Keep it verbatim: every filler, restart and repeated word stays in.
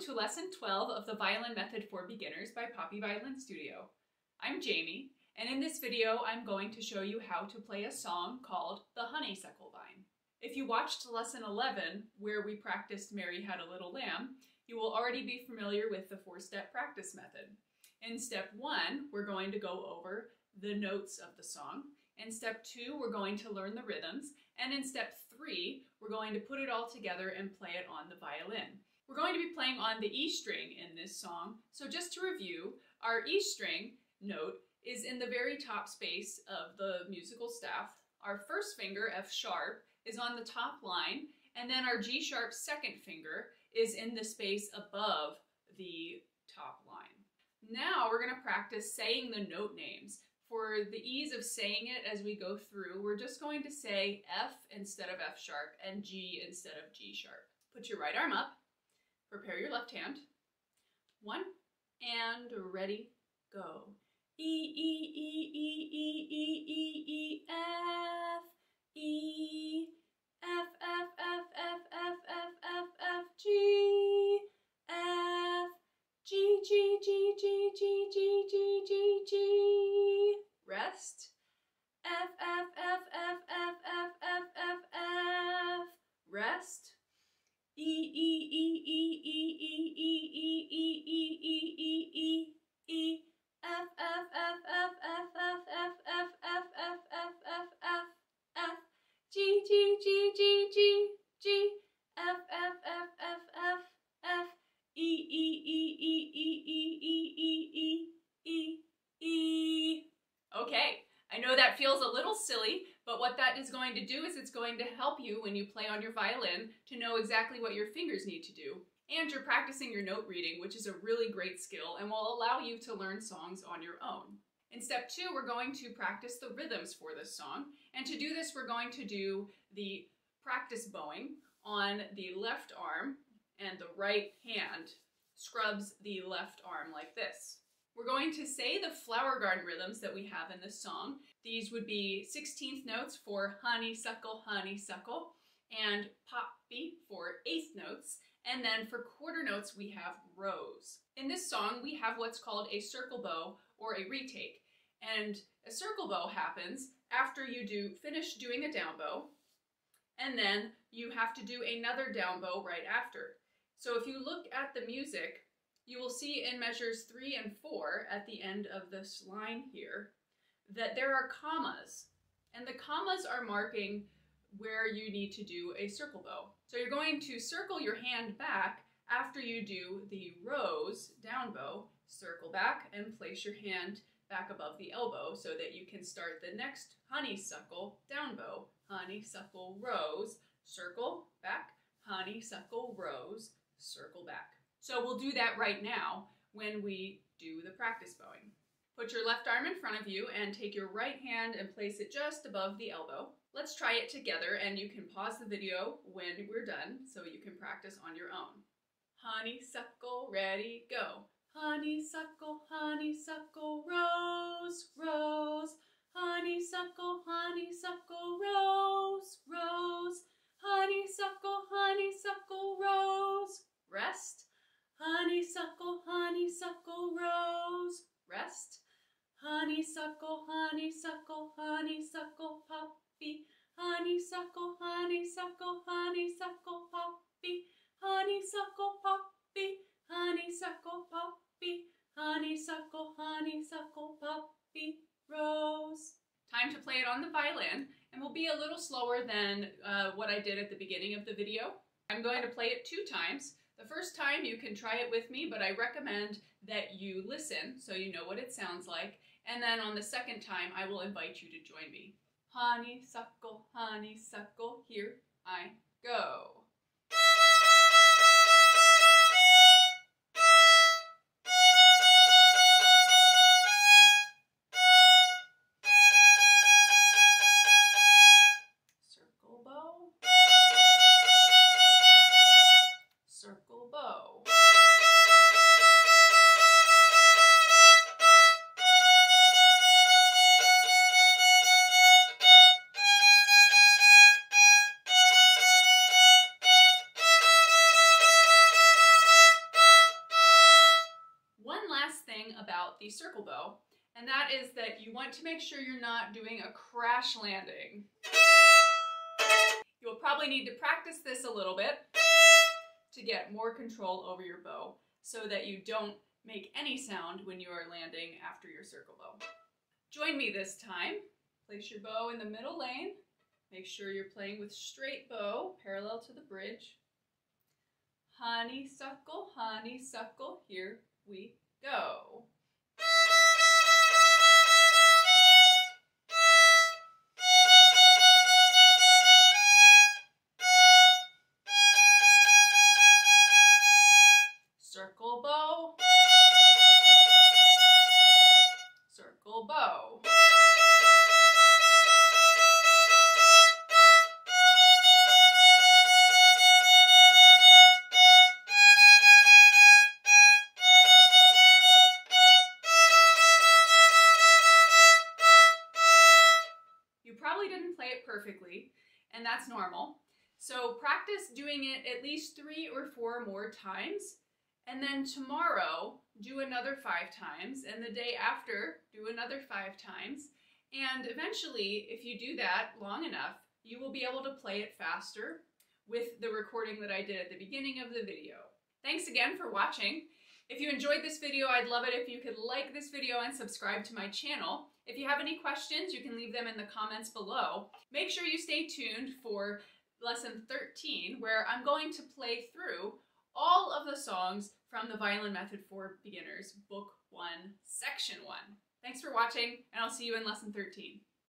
Welcome to Lesson twelve of the Violin Method for Beginners by Poppy Violin Studio. I'm Jamie, and in this video I'm going to show you how to play a song called The Honeysuckle Vine. If you watched Lesson eleven, where we practiced Mary Had a Little Lamb, you will already be familiar with the four-step practice method. In Step one, we're going to go over the notes of the song. In Step two, we're going to learn the rhythms. And in Step three, we're going to put it all together and play it on the violin. We're going to be playing on the E string in this song. So just to review, our E string note is in the very top space of the musical staff. Our first finger, F sharp, is on the top line, and then our G sharp second finger is in the space above the top line. Now we're going to practice saying the note names. For the ease of saying it as we go through, we're just going to say F instead of F sharp and G instead of G sharp. Put your right arm up. Prepare your left hand. One, and ready, go. E, E, E, E, E, E, E, E, F, E, F, F, F, F, F, F, F, F, G, F, G, G, G, G, G, G, G, G, G. Rest. F, F, F, F, F, F, F, F, F. Rest. E, E, E, E, E, E, E, E, E, E, E, E, E, E, F, F, F, F, F, F, F, F, F, F, F, F, F, F, G, G, G, G, G, G, F, F, F, F, F, F, E, E, E, E, E, E, E, E, E, E, E. Okay, I know that feels a little silly, but what that is going to do is it's going to help you when you play on your violin to know exactly what your fingers need to do. And you're practicing your note reading, which is a really great skill and will allow you to learn songs on your own. In step two, we're going to practice the rhythms for this song. And to do this, we're going to do the practice bowing on the left arm and the right hand scrubs the left arm like this. We're going to say the flower garden rhythms that we have in this song. These would be sixteenth notes for honeysuckle, honeysuckle, and poppy for eighth notes. And then for quarter notes, we have rows. In this song, we have what's called a circle bow or a retake. And a circle bow happens after you do finish doing a down bow, and then you have to do another down bow right after. So if you look at the music, you will see in measures three and four at the end of this line here that there are commas, and the commas are marking where you need to do a circle bow. So you're going to circle your hand back after you do the rows down bow, circle back and place your hand back above the elbow so that you can start the next honeysuckle down bow, honeysuckle rows, circle back, honeysuckle rows, circle back. So we'll do that right now when we do the practice bowing. Put your left arm in front of you and take your right hand and place it just above the elbow. Let's try it together, and you can pause the video when we're done so you can practice on your own. Honeysuckle, ready, go. Honeysuckle, honeysuckle, rose, rose. Honeysuckle, honeysuckle, rose, rose. Honeysuckle, honeysuckle, rose. Rest. Honeysuckle, honeysuckle, rose, rest. Honeysuckle, honeysuckle, honeysuckle, poppy. Honeysuckle, honeysuckle, honeysuckle, poppy. Honeysuckle, poppy. Honeysuckle, poppy. Honeysuckle, honeysuckle, poppy, rose. Time to play it on the violin, and we'll be a little slower than uh, what I did at the beginning of the video. I'm going to play it two times. The first time you can try it with me, but I recommend that you listen so you know what it sounds like. And then on the second time, I will invite you to join me. Honeysuckle, honeysuckle, here I go. about the circle bow, and that is that you want to make sure you're not doing a crash landing. You'll probably need to practice this a little bit to get more control over your bow so that you don't make any sound when you are landing after your circle bow. Join me this time. Place your bow in the middle lane. Make sure you're playing with straight bow parallel to the bridge. Honeysuckle, honeysuckle, here we go. Circle bow. Circle bow. You probably didn't play it perfectly, and that's normal. So practice doing it at least three or four more times. And then tomorrow, do another five times, and the day after, do another five times. And eventually, if you do that long enough, you will be able to play it faster with the recording that I did at the beginning of the video. Thanks again for watching. If you enjoyed this video, I'd love it if you could like this video and subscribe to my channel. If you have any questions, you can leave them in the comments below. Make sure you stay tuned for lesson thirteen, where I'm going to play through all of the songs from the Violin Method for Beginners, Book one, Section one. Thanks for watching, and I'll see you in Lesson thirteen.